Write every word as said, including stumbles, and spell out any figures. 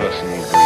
personal